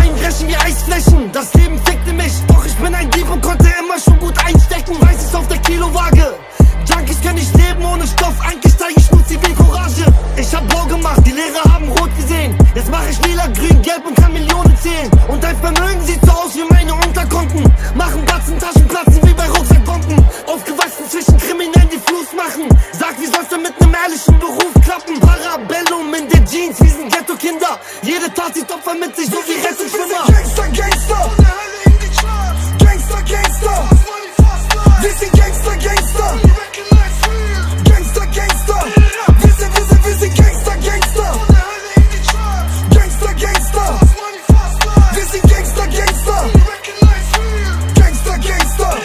Einbrechen wie Eisflächen, das Leben fickte mich. Doch ich bin ein Dieb und konnte immer schon gut einstecken. Weiß es auf der Kilowaage. Junkies können nicht leben ohne Stoff. Eigentlich zeige ich nur Zivilcourage. Ich hab blau gemacht, die Lehrer haben rot gesehen. Jetzt mache ich lila, grün, gelb und kann Millionen zählen. Und dein Vermögen sieht so aus wie meine Unterkonten. Machen Batzen, Taschen platzen wie bei Rucksackbomben. Aufgewachsen zwischen Kriminellen, die Fluss machen. Sag, wie soll's denn mit einem ehrlichen Beruf klappen? Parabellum in den Jeans, wie sind Ghetto-Kinder. Jede Tat sieht Opfer mit sich, so wie Rettungsschwimmer. Gangster, Gangster, von der Hölle in die Charts. Gangster, Gangster, wir sind Gangster, Gangster. Gangster, Gangster, wir sind Gangster, Gangster. Von der Hölle in die Charts. Gangster, Gangster, wir sind Gangster, Gangster. Gangster, Gangster.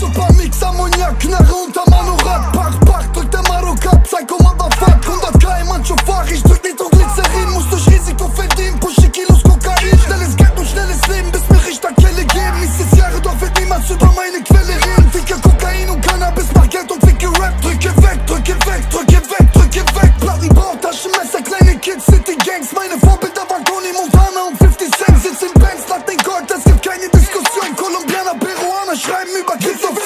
Super Mix, Ammoniak, Knarre unter Manorak. Pach, pach, drückt der Marok ab, Psycho Motherfuck. 100k im Handschuhfach, ich drück Nitro Glycerin. Muss durch Risiko verdienen, pushe Kilos Kokain. Schnelles Geld und schnelles Leben, bis mir Richter Kelle geben. Nächstes Jahre, doch wird niemals über meine Quelle reden. Ficke Kokain und Cannabis, mach Geld und ficke Rap. Drücke weg, drücke weg, drücke weg, drücke weg. Plattenbau, Taschenmesser, kleine Kids, City Gangs. Meine Vorbilder waren Tony Montana und 50 Cent. Sitz in Bands, lad den Gold, es gibt keine Diskussion. Kolumbianer, Peruaner schreiben über Kids auf